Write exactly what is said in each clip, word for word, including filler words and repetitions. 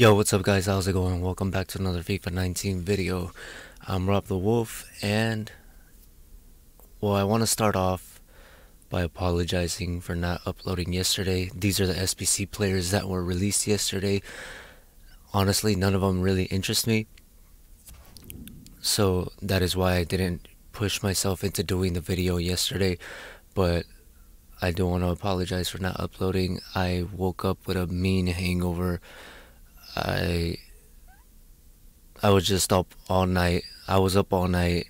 Yo, what's up guys, how's it going? Welcome back to another FIFA nineteen video. I'm Rob the Wolf, and well, I want to start off by apologizing for not uploading yesterday. These are the S B C players that were released yesterday. Honestly, none of them really interest me, so that is why I didn't push myself into doing the video yesterday. But I do want to apologize for not uploading. I woke up with a mean hangover. I I was just up all night. I was up all night.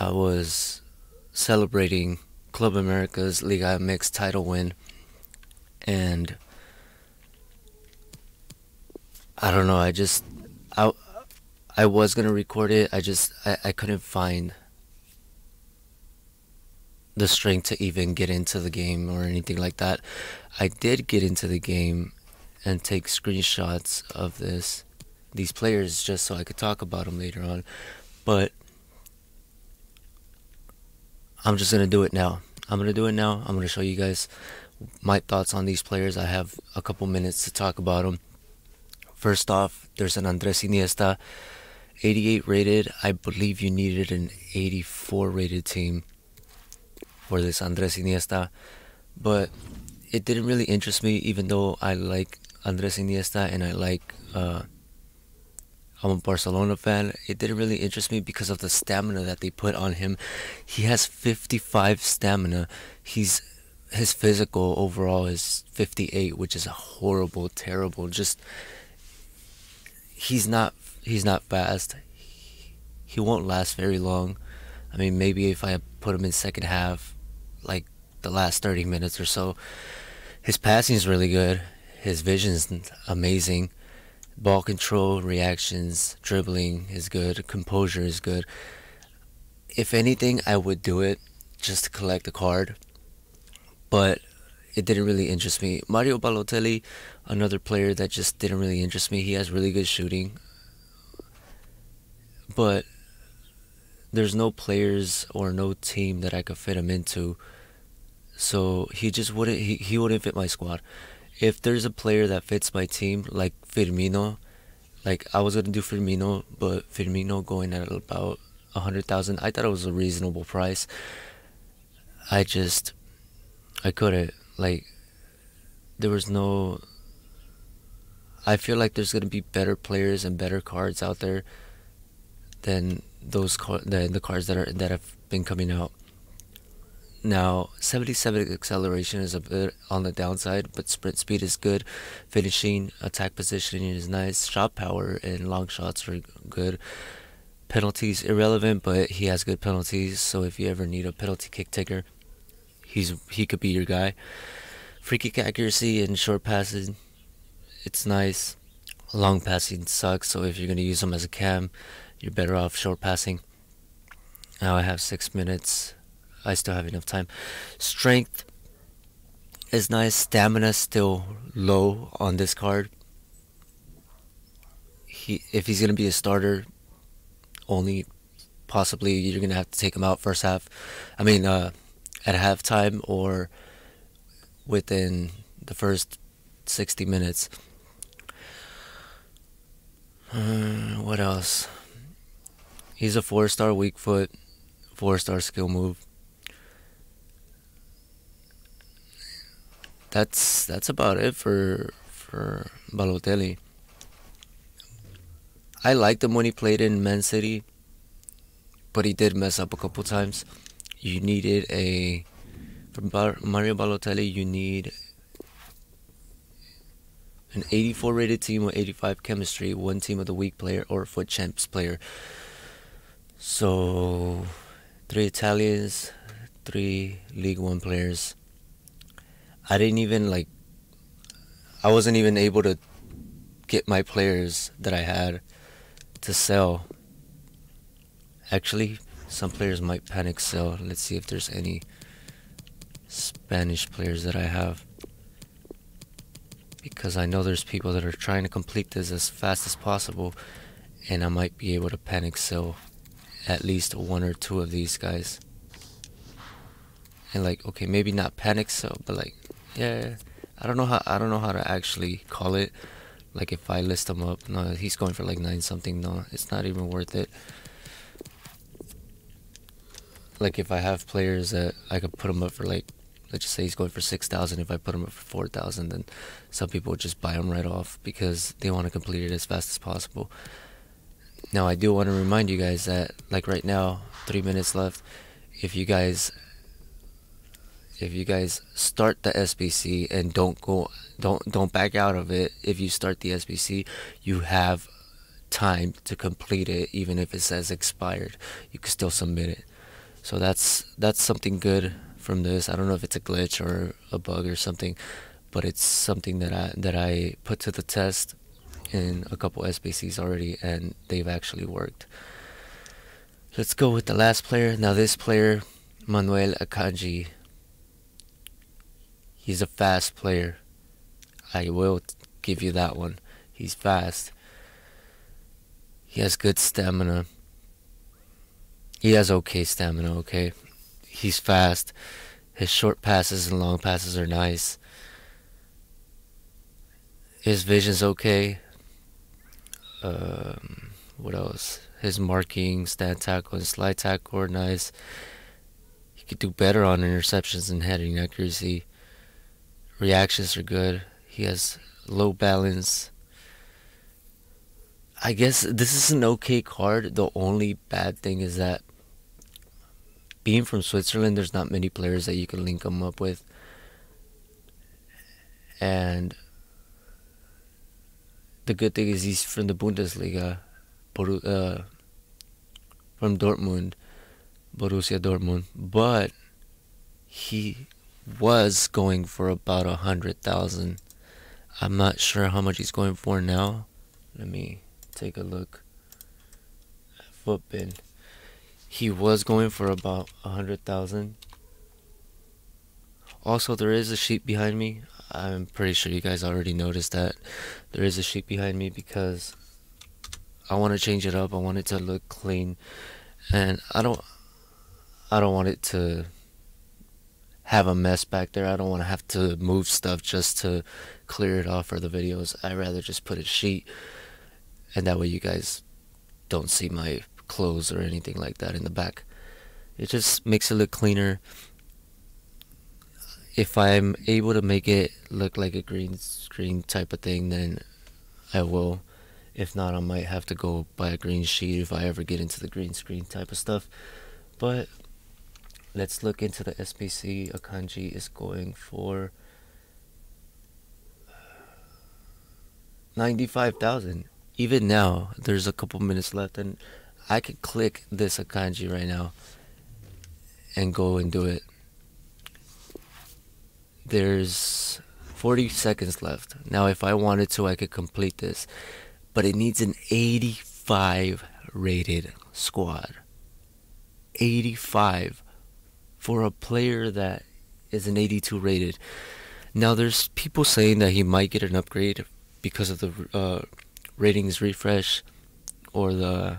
I was celebrating Club America's Liga M X title win, and I don't know. I just I I was gonna record it. I just I, I couldn't find the strength to even get into the game or anything like that. I did get into the game and take screenshots of this these players just so I could talk about them later on, but I'm just gonna do it now. I'm gonna do it now I'm gonna show you guys my thoughts on these players. I have a couple minutes to talk about them. First off, there's an Andres Iniesta, eighty-eight rated. I believe you needed an eighty-four rated team for this Andres Iniesta, but it didn't really interest me, even though I like Andres Iniesta and I like, uh, I'm a Barcelona fan. It didn't really interest me because of the stamina that they put on him. He has fifty-five stamina. He's, his physical overall is fifty-eight, which is a horrible, terrible, just, he's not, he's not fast. He, he won't last very long. I mean, maybe if I put him in second half, like the last thirty minutes or so. His passing is really good. His vision is amazing. Ball control, reactions, dribbling is good. Composure is good. If anything, I would do it just to collect the card, but it didn't really interest me. Mario Balotelli, another player that just didn't really interest me. He has really good shooting, but there's no players or no team that I could fit him into. So he just wouldn't he, he wouldn't fit my squad. If there's a player that fits my team, like Firmino, like I was gonna do Firmino, but Firmino going at about a hundred thousand, I thought it was a reasonable price. I just I couldn't like there was no I feel like there's gonna be better players and better cards out there than those car than the cards that are that have been coming out. Now, seventy-seven acceleration is a bit on the downside, but sprint speed is good. Finishing, attack positioning is nice. Shot power and long shots are good. Penalties irrelevant, but he has good penalties. So if you ever need a penalty kick taker, he's he could be your guy. Free kick accuracy and short passing, it's nice. Long passing sucks. So if you're gonna use him as a cam, you're better off short passing. Now I have six minutes. I still have enough time. Strength is nice. Stamina still low on this card. He, if he's gonna be a starter, only possibly you're gonna have to take him out first half. I mean, uh, at halftime or within the first sixty minutes. Uh, what else? He's a four-star weak foot, four-star skill move. That's that's about it for for Balotelli. I liked him when he played in Man City, but he did mess up a couple times. You needed a for Mario Balotelli. You need an eighty-four rated team with eighty-five chemistry, one team with a weak player or foot champs player. So three Italians, three League One players. I didn't even like, I wasn't even able to get my players that I had to sell. Actually, some players might panic sell. Let's see if there's any Spanish players that I have, because I know there's people that are trying to complete this as fast as possible, and I might be able to panic sell at least one or two of these guys. And like, okay, maybe not panic sell, but like, yeah, I don't know how I don't know how to actually call it. Like if I list him up, no, he's going for like nine something. No, it's not even worth it. Like if I have players that I could put him up for like, let's just say he's going for six thousand. If I put him up for four thousand, then some people would just buy him right off because they want to complete it as fast as possible. Now, I do want to remind you guys that, like right now, three minutes left. If you guys, if you guys start the S B C and don't go, don't don't back out of it. If you start the S B C, you have time to complete it, even if it says expired. You can still submit it. So that's that's something good from this. I don't know if it's a glitch or a bug or something, but it's something that I that I put to the test in a couple S B Cs already, and they've actually worked. Let's go with the last player. Now this player, Manuel Akanji, he's a fast player. I will give you that one. He's fast. He has good stamina. He has okay stamina, okay? He's fast. His short passes and long passes are nice. His vision's okay. Um, what else? His marking, stand tackle, and slide tackle are nice. He could do better on interceptions and heading accuracy. Reactions are good. He has low balance. I guess this is an okay card. The only bad thing is that being from Switzerland, there's not many players that you can link him up with. And the good thing is he's from the Bundesliga, uh, from Dortmund, Borussia Dortmund. But he was going for about a hundred thousand. I'm not sure how much he's going for now. Let me take a look. Footbin. He was going for about a hundred thousand. Also, there is a sheep behind me. I'm pretty sure you guys already noticed that there is a sheep behind me because I want to change it up. I want it to look clean, and I don't I don't want it to have a mess back there. I don't want to have to move stuff just to clear it off for the videos. I'd rather just put a sheet, and that way you guys don't see my clothes or anything like that in the back. It just makes it look cleaner. If I'm able to make it look like a green screen type of thing, then I will. If not, I might have to go buy a green sheet if I ever get into the green screen type of stuff. But let's look into the S B C. Akanji is going for ninety-five thousand. Even now, there's a couple minutes left, and I could click this Akanji right now and go and do it. There's forty seconds left. Now if I wanted to, I could complete this, but it needs an eighty-five rated squad. eighty-five for a player that is an eighty-two rated. Now there's people saying that he might get an upgrade because of the uh, ratings refresh or the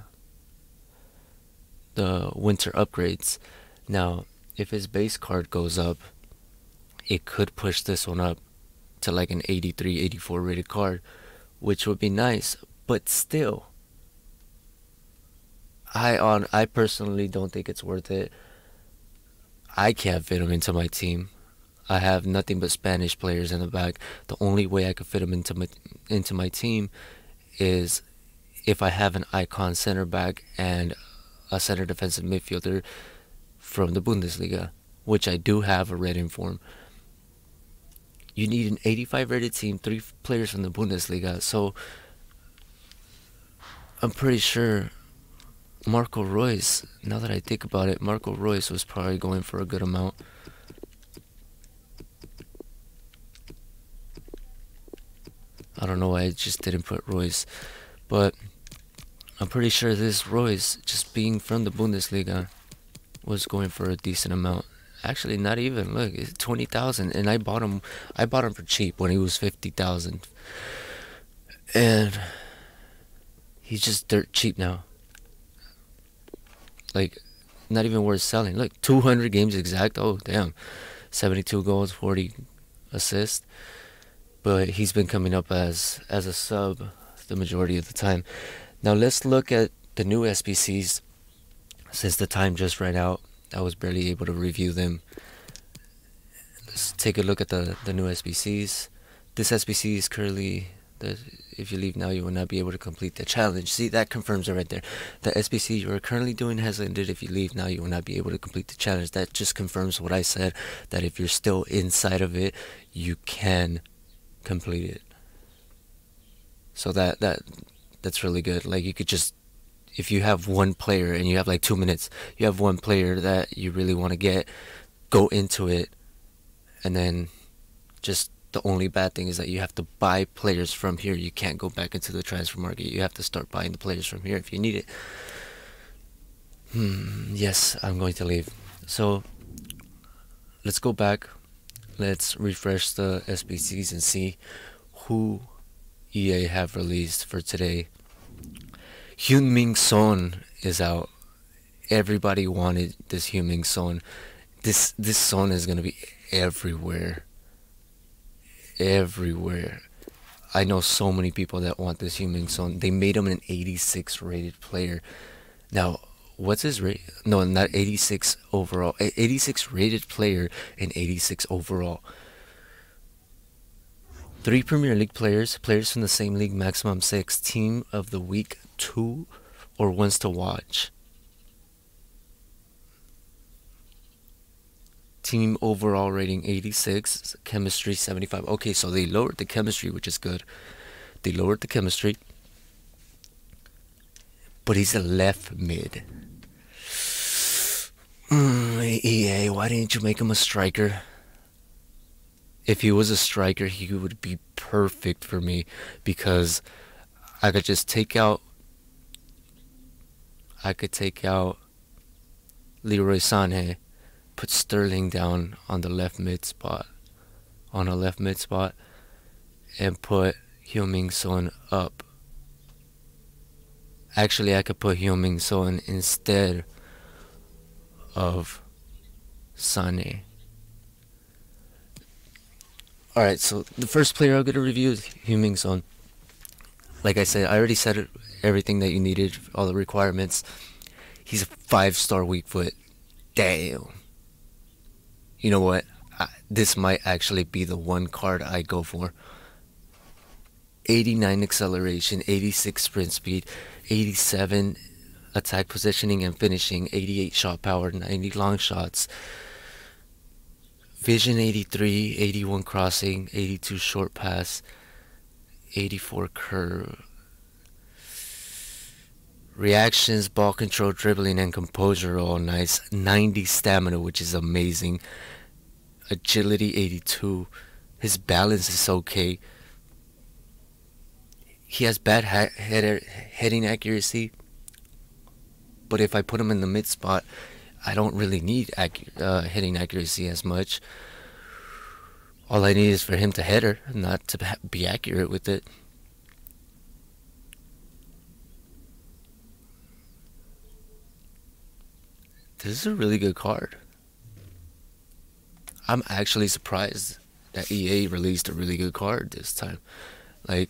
the winter upgrades. Now if his base card goes up, it could push this one up to like an eighty-three, eighty-four rated card, which would be nice. But still, I on I personally don't think it's worth it. I can't fit him into my team. I have nothing but Spanish players in the back. The only way I could fit him into my into my team is if I have an icon center back and a center defensive midfielder from the Bundesliga, which I do have a red inform. You need an eighty-five rated team, three players from the Bundesliga. So I'm pretty sure Marco Reus, now that I think about it, Marco Reus was probably going for a good amount. I don't know why I just didn't put Reus, but I'm pretty sure this Reus, just being from the Bundesliga, was going for a decent amount. Actually, not even. Look, it's twenty thousand, and I bought him. I bought him for cheap when he was fifty thousand, and he's just dirt cheap now. Like, not even worth selling. Look, two hundred games exact. Oh damn, seventy-two goals, forty assists. but he's been coming up as as a sub the majority of the time. Now let's look at the new S B Cs. Since the time just ran out, I was barely able to review them. Let's take a look at the, the new S B Cs. This S B C is currently, the, if you leave now, you will not be able to complete the challenge. See, that confirms it right there. The S B C you are currently doing has ended. If you leave now, you will not be able to complete the challenge. That just confirms what I said, that if you're still inside of it, you can complete it. So that that that's really good. Like, you could just, if you have one player and you have like two minutes, you have one player that you really want to get, go into it, and then just the only bad thing is that you have to buy players from here. You can't go back into the transfer market. You have to start buying the players from here if you need it. Hmm, yes, I'm going to leave. So let's go back. Let's refresh the S B Cs and see who E A have released for today. Heung-min Son is out. Everybody wanted this Heung-min Son. This this Son is gonna be everywhere. Everywhere. I know so many people that want this Heung-min Son. They made him an eighty-six rated player. Now, what's his rate? No, not eighty-six overall. eighty-six rated player and eighty-six overall. Three Premier League players, players from the same league, maximum six, team of the week, two or ones to watch. Team overall rating eighty-six, chemistry seventy-five. Okay, so they lowered the chemistry, which is good. They lowered the chemistry. But he's a left mid. Mm, E A, why didn't you make him a striker? If he was a striker, he would be perfect for me, because I could just take out I could take out Leroy Sané, put Sterling down on the left mid spot on a left mid spot and put Heung-min Son up. Actually, I could put Heung-min Son instead of Sané. Alright, so the first player I'm going to review is Heung-min Son. Like I said, I already said everything that you needed, all the requirements. He's a five-star weak foot. Damn. You know what? I, this might actually be the one card I go for. eighty-nine acceleration, eighty-six sprint speed, eighty-seven attack positioning and finishing, eighty-eight shot power, ninety long shots. Vision eighty-three, eighty-one crossing, eighty-two short pass, eighty-four curve. Reactions, ball control, dribbling, and composure are all nice. ninety stamina, which is amazing. Agility eighty-two. His balance is okay. He has bad ha head heading accuracy. But if I put him in the mid spot, I don't really need ac uh, hitting accuracy as much. All I need is for him to header, not to be accurate with it. This is a really good card. I'm actually surprised that E A released a really good card this time. Like,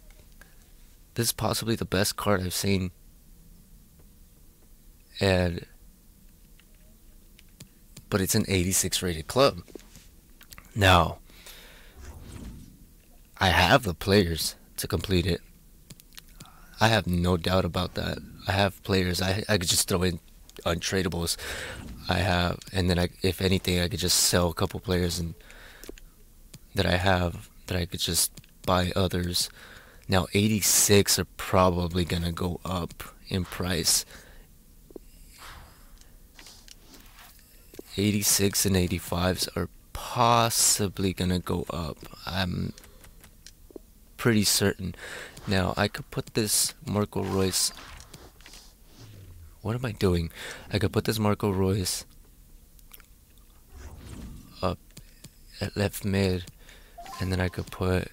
this is possibly the best card I've seen. And... but it's an eighty-six rated club. Now, I have the players to complete it. I have no doubt about that. I have players. I, I could just throw in untradeables. I have, and then I, if anything, I could just sell a couple players and that I have, that I could just buy others. Now, eighty-six are probably going to go up in price. eighty-six and eighty-fives are possibly gonna go up. I'm pretty certain. Now, I could put this Marco Reus. What am I doing? I could put this Marco Reus up at left mid, and then I could put.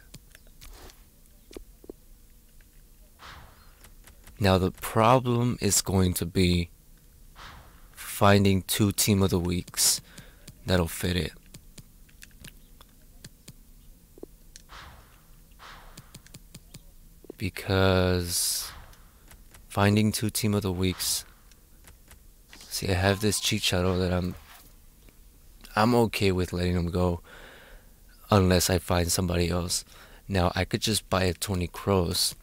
Now, the problem is going to be finding two team of the weeks that'll fit it. because finding two team of the weeks. See, I have this Chicharito that I'm I'm okay with letting him go unless I find somebody else. Now I could just buy a Tony Kroos.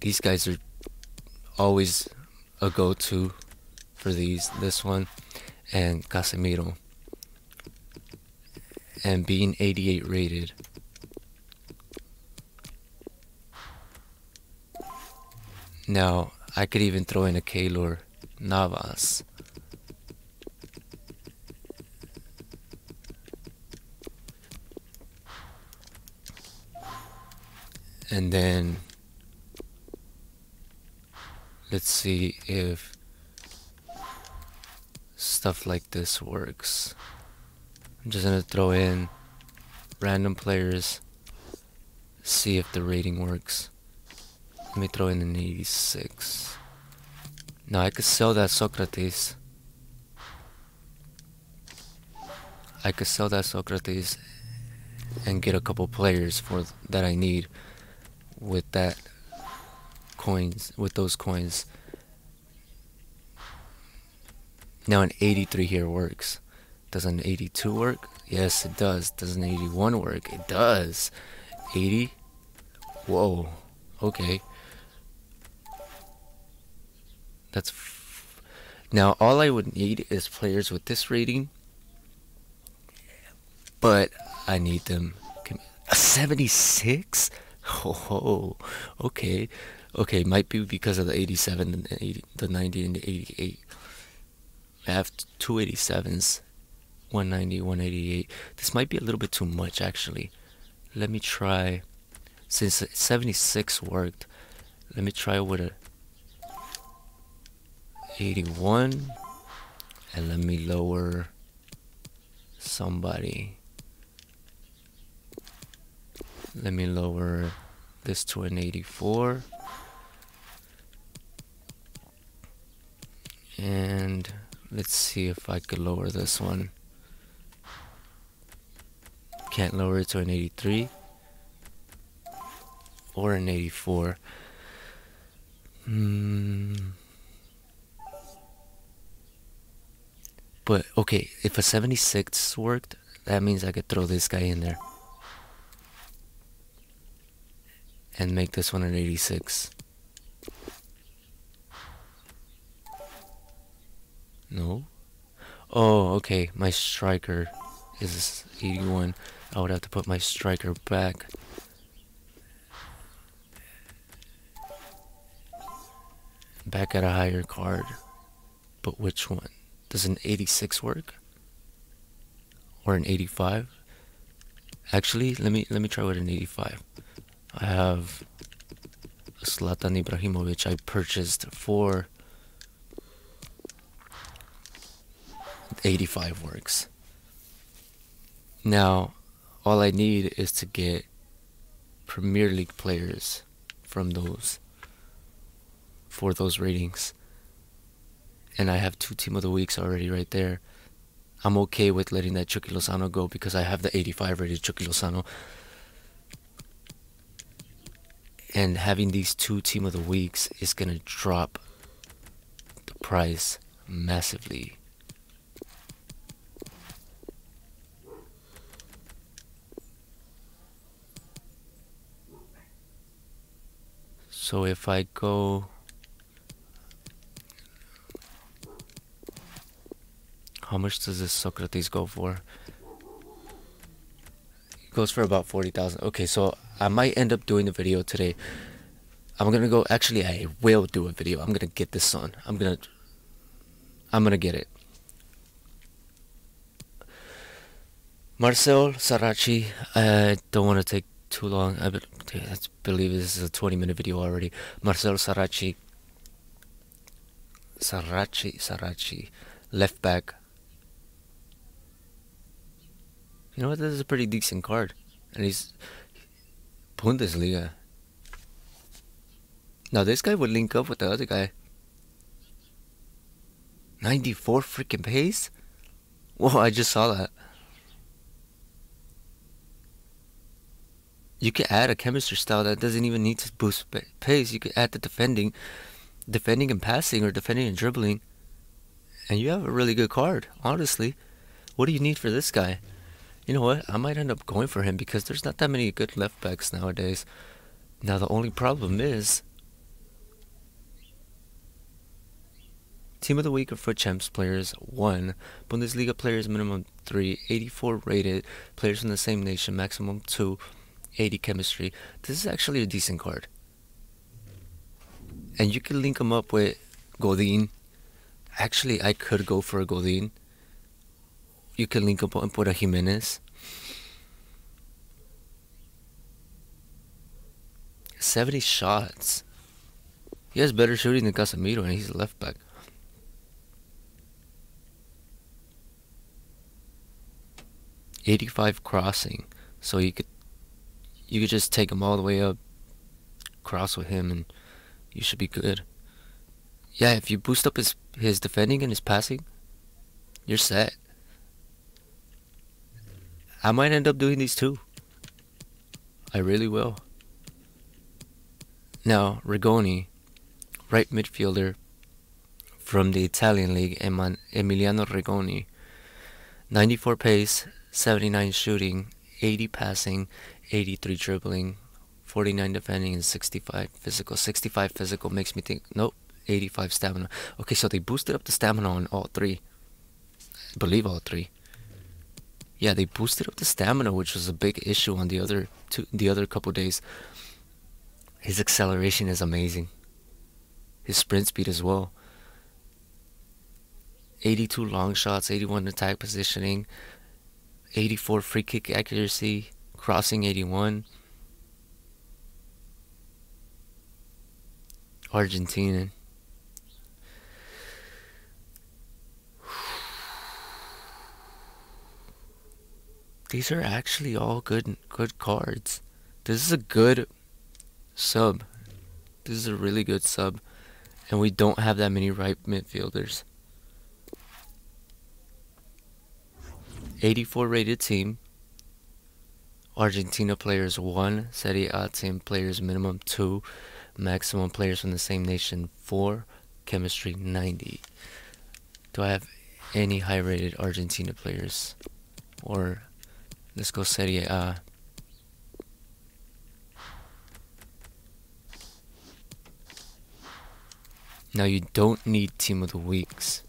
These guys are always a go-to for these. This one and Casemiro. And being eighty-eight rated. Now, I could even throw in a Keylor Navas. And then, let's see if stuff like this works. I'm just gonna throw in random players, see if the rating works. Let me throw in an eighty-six. Now I could sell that Socrates. I could sell that Socrates and get a couple players for that I need with that coins, with those coins. Now an eighty-three here works. Does an eighty-two work? Yes, it does. Does an eighty-one work? It does. eighty? Whoa. Okay. That's... F now, all I would need is players with this rating. But I need them... A seventy-six? Oh, okay. Okay, might be because of the eighty-seven, and the, eighty, the ninety, and the eighty-eight. I have two eighty-sevens. one ninety, one eighty-eight. This might be a little bit too much, actually. Let me try. Since seventy-six worked, let me try with a eighty-one, and let me lower somebody. Let me lower this to an eighty-four, and let's see if I could lower this one. Can't lower it to an eighty-three or an eighty-four. Mm. But okay, if a seventy-six worked, that means I could throw this guy in there and make this one an eighty-six. No? Oh, okay, my striker is eighty-one. I would have to put my striker back. Back at a higher card. But which one? Does an eighty-six work? Or an eighty-five? Actually, let me let me try with an eighty-five. I have Zlatan Ibrahimović I purchased for eighty-five works. Now, all I need is to get Premier League players from those, for those ratings. And I have two Team of the Weeks already right there. I'm okay with letting that Chucky Lozano go because I have the eighty-five rated Chucky Lozano. And having these two Team of the Weeks is going to drop the price massively. So if I go, how much does this Socrates go for? It goes for about forty thousand. Okay, so I might end up doing a video today. I'm gonna go, actually I will do a video. I'm gonna get this on. I'm gonna, I'm gonna get it. Marcel Saracchi, I don't want to take too long. I believe this is a twenty minute video already. Marcel Saracchi. Saracchi, Saracchi. Left back. You know what? This is a pretty decent card. And he's Bundesliga. Now this guy would link up with the other guy. ninety-four freaking pace? Whoa, I just saw that. you could add a chemistry style that doesn't even need to boost pace. You could add the defending, defending and passing, or defending and dribbling, and you have a really good card. Honestly, what do you need for this guy? You know what? I might end up going for him because there's not that many good left backs nowadays. Now the only problem is, Team of the Week of Foot Champs players one, Bundesliga players minimum three, eighty-four rated, players from the same nation maximum two, eighty chemistry. This is actually a decent card. And you can link them up with Godin. Actually, I could go for a Godin. You can link up with a Jimenez. seventy shots. He has better shooting than Casemiro, and he's a left back. eighty-five crossing, so you could you could just take him all the way up, cross with him, and you should be good. Yeah, if you boost up his his defending and his passing, you're set. I might end up doing these two. I really will. Now Rigoni, right midfielder from the Italian league, Emiliano Rigoni, ninety-four pace, seventy-nine shooting, eighty passing, eighty-three dribbling, forty-nine defending, and sixty-five physical. sixty-five physical makes me think, nope, eighty-five stamina. Okay, so they boosted up the stamina on all three. I believe all three. Yeah, they boosted up the stamina, which was a big issue on the other two, the other couple days. His acceleration is amazing. His sprint speed as well. eighty-two long shots, eighty-one attack positioning, eighty-four free kick accuracy, crossing eighty-one. Argentinian. These are actually all good good cards. This is a good sub. This is a really good sub, and we don't have that many right midfielders. eighty-four rated team, Argentina players one, Serie A team players minimum two, maximum players from the same nation four, chemistry ninety. Do I have any high rated Argentina players? Or let's go Serie A. Now you don't need Team of the Weeks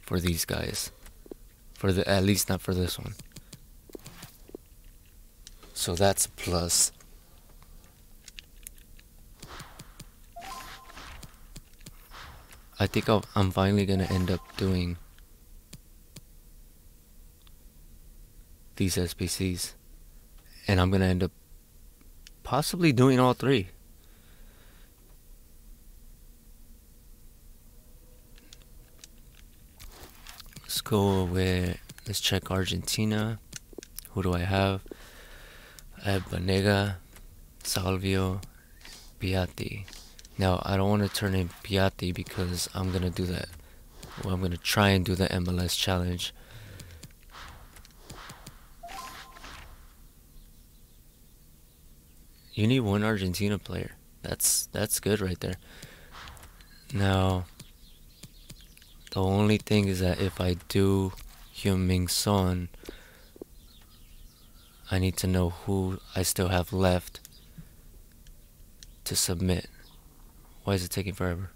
for these guys. For the, at least not for this one. So that's a plus. I think I'll, I'm finally gonna end up doing these S B Cs, and I'm gonna end up possibly doing all three. Let's go with, let's check Argentina. Who do I have? I have Banega, Salvio, Piatti. Now I don't want to turn in Piatti because I'm going to do that. Well, I'm going to try and do the M L S challenge. You need one Argentina player. That's, that's good right there. Now, the only thing is that if I do Heung-min Son, I need to know who I still have left to submit. Why is it taking forever?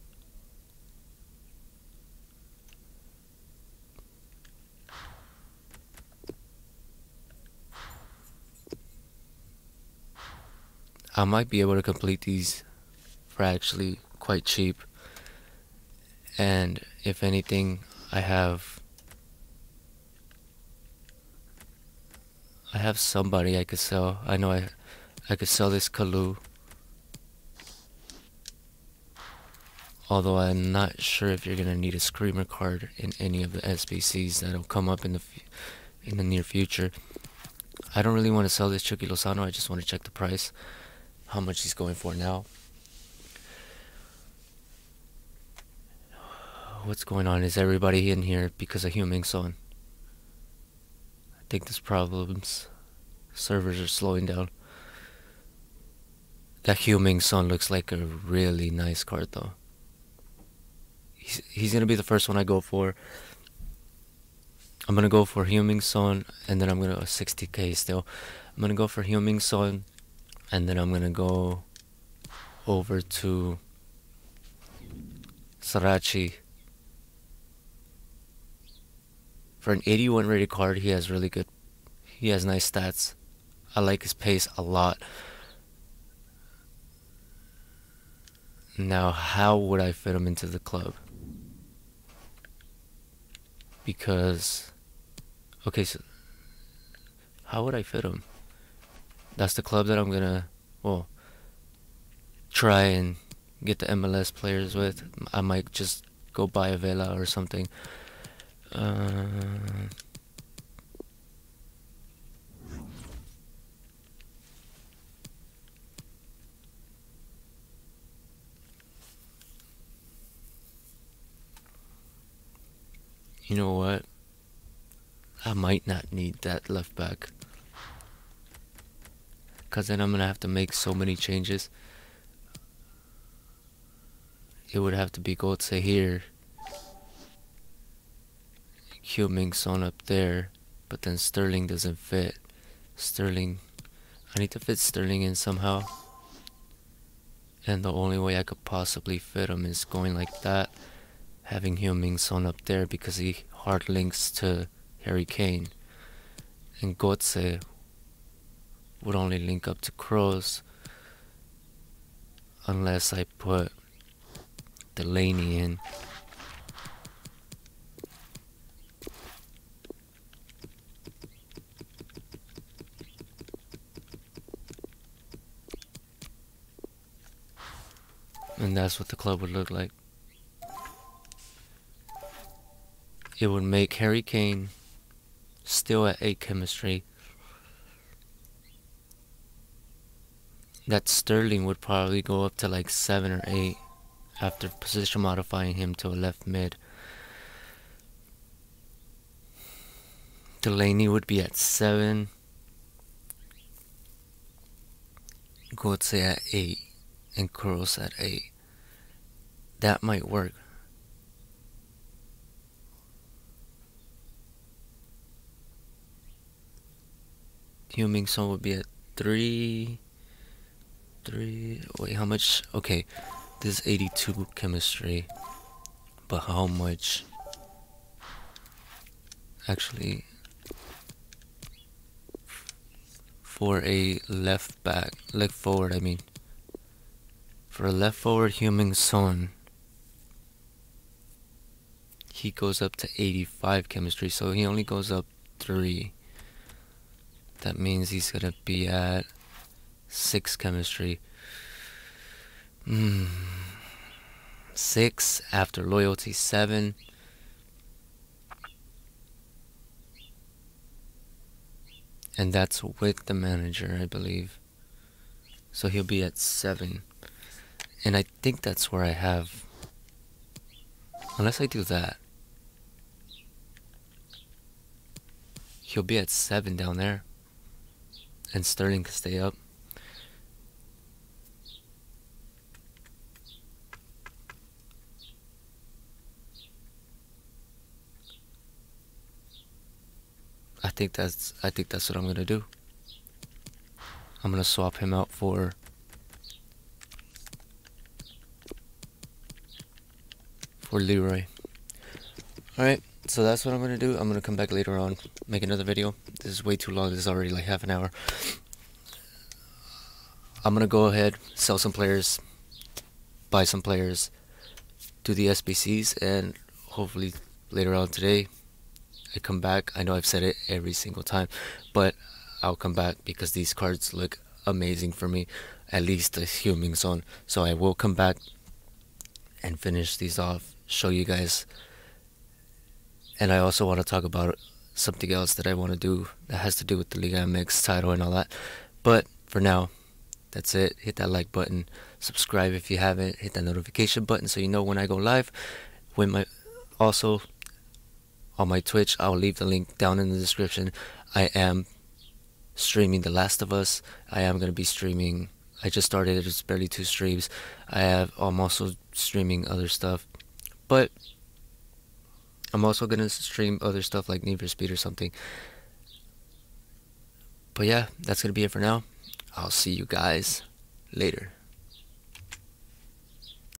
I might be able to complete these for actually quite cheap. And if anything, I have I have somebody I could sell. I know I I could sell this Kalou, although I'm not sure if you're gonna need a screamer card in any of the S B Cs that'll come up in the in the near future. I don't really want to sell this Chucky Lozano. I just want to check the price, how much he's going for now. What's going on? Is everybody in here because of Heung-min Son? I think this problem's servers are slowing down. That Heung-min Son looks like a really nice card though. He's, he's going to be the first one I go for. I'm going to go for Heung-min Son, and then I'm going to... sixty K still. I'm going to go for Heung-min Son, and then I'm going to go over to Saracchi. For an eighty-one rated card, he has really good... He has nice stats. I like his pace a lot. Now, how would I fit him into the club? Because... Okay, so... How would I fit him? That's the club that I'm gonna... Well... Try and get the M L S players with. I might just go buy a Vela or something. Uh, you know what? I might not need that left back, because then I'm going to have to make so many changes. It would have to be Goetze here, Heung-min Son up there, but then Sterling doesn't fit. Sterling, I need to fit Sterling in somehow, and the only way I could possibly fit him is going like that, having Heung-min Son up there because he hard links to Harry Kane, and Götze would only link up to Kroos unless I put Delaney in. And that's what the club would look like. It would make Harry Kane still at eight chemistry. That Sterling would probably go up to like seven or eight after position modifying him to a left mid. Delaney would be at seven. Goetze at eight. And Kroos at eight. That might work. Heung-min Son would be at three. Three. Wait, how much? Okay, this is eighty-two chemistry. But how much? Actually, for a left back, left forward, I mean. For a left forward, Heung-min Son, he goes up to eighty-five chemistry, so he only goes up three. That means he's gonna be at six chemistry. Mm. Six after loyalty, seven. And that's with the manager, I believe. So he'll be at seven. And I think that's where I have, unless I do that, he'll be at seven down there, and Sterling can stay up. I think that's I think that's what I'm gonna do. I'm gonna swap him out for For Leroy. Alright, so that's what I'm gonna do. I'm gonna come back later on, make another video. This is way too long, this is already like half an hour. I'm gonna go ahead, sell some players, buy some players, do the S B Cs, and hopefully later on today I come back. I know I've said it every single time, but I'll come back because these cards look amazing for me, at least the Heung-min Son. So I will come back and finish these off, show you guys. And I also want to talk about something else that I want to do that has to do with the Liga M X title and all that. But for now, that's it. Hit that like button, subscribe if you haven't, hit that notification button so you know when I go live. When my also on my Twitch, I'll leave the link down in the description. I am streaming The Last of Us. I am going to be streaming I just started, it's barely two streams. I have, I'm also streaming other stuff, but I'm also going to stream other stuff like Need for Speed or something. But yeah, that's going to be it for now. I'll see you guys later.